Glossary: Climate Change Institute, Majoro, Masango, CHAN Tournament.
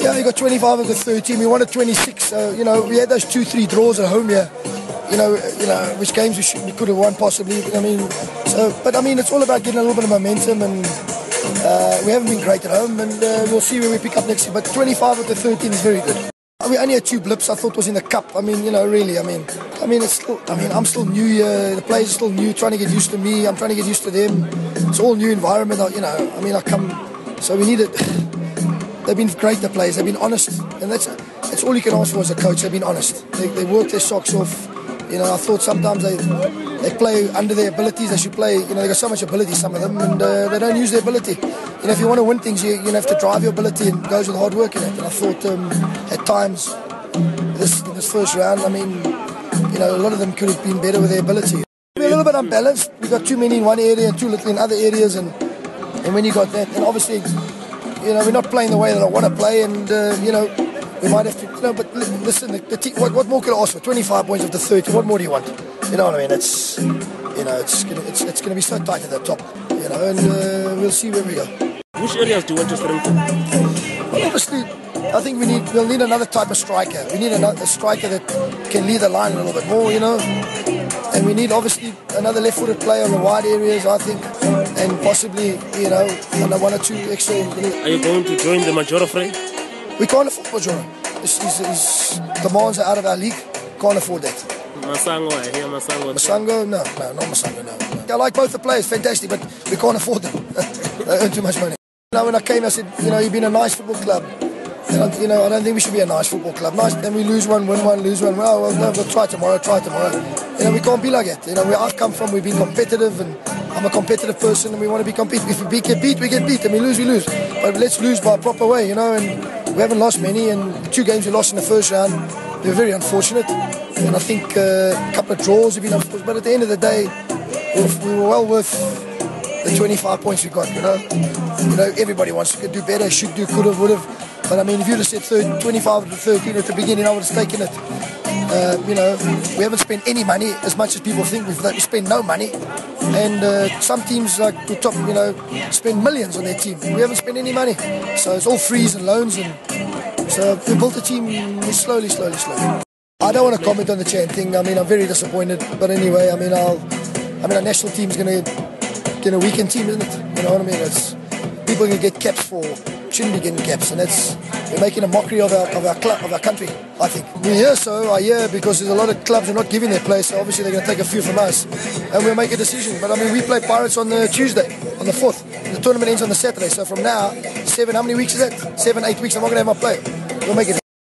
Yeah, we got 25 of the 13. We won at 26. So you know, we had those 2-3 draws at home here. You know, which games we could have won possibly. I mean, so but I mean, it's all about getting a little bit of momentum, and we haven't been great at home, and we'll see where we pick up next year. But 25 of the 13 is very good. We only had 2 blips. I thought it was in the cup. I mean, you know, really. I mean, it's still. I mean, I'm still new here. The players are still new, trying to get used to me. I'm trying to get used to them. It's all new environment. You know, I mean, I come. So we need it. They've been great, the players. They've been honest, and that's all you can ask for as a coach. They've been honest. They work their socks off. You know, I thought sometimes they play under their abilities. They should play. You know, they got so much ability, some of them, and they don't use their ability. You know, if you want to win things, you have to drive your ability, and it goes with hard work in it. And I thought at times this first round, I mean, you know, a lot of them could have been better with their ability. We're a little bit unbalanced. We got too many in one area and too little in other areas, and when you got that, and obviously, you know, we're not playing the way that I want to play, and you know. We might have to, you know, but listen, what more could I ask for? 25 points of the 30, what more do you want? You know what I mean? It's, you know, it's going to be so tight at the top, you know, and we'll see where we go. Which areas do you want to strengthen? Well, obviously, I think we'll need another type of striker. We need a striker that can lead the line a little bit more, you know, and we need, obviously, another left-footed player on the wide areas, I think, and possibly, you know, one or two extra. Are you going to join the Majoro frame? We can't afford Majoro. His demands are out of our league. Can't afford that. Masango, I hear Masango. Masango? No, not Masango, no. I like both the players, fantastic, but we can't afford them. They earn too much money. You know, when I came, I said, you know, you've been a nice football club. And, you know, I don't think we should be a nice football club. Nice, then we lose one, win one, lose one. Well, no, we'll try tomorrow. You know, we can't be like that. You know, where I've come from, we've been competitive, and I'm a competitive person, and we want to be competitive. If we get beat, we get beat, and we lose, we lose. But let's lose by a proper way, you know, and we haven't lost many, and 2 games we lost in the first round. They were very unfortunate, and I think a couple of draws have been unfortunate. But at the end of the day, we were well worth the 25 points we got. You know, everybody wants to do better, should do, could have, would have. But I mean, if you'd have said 25 to 13 at the beginning, I would have taken it. You know, we haven't spent any money as much as people think. We spend no money, and some teams like the top, you know, spend millions on their team. We haven't spent any money, so it's all frees and loans, and so we built a team slowly. I don't want to comment on the CHAN thing. I mean, I'm very disappointed, but anyway, I mean, our national team's gonna weaken team, isn't it? You know what I mean? It's people gonna get caps for. Shouldn't be getting caps, and we're making a mockery of our country, I think. We're here, so I hear, because there's a lot of clubs are not giving their place, so obviously they're going to take a few from us, and we'll make a decision. But I mean, we play Pirates on the Tuesday, on the 4th. The tournament ends on the Saturday, so from now, 7, how many weeks is that? 7, 8 weeks, I'm not going to have my play. We'll make it.